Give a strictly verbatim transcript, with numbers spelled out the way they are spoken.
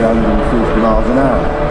going one hundred fifty miles an hour.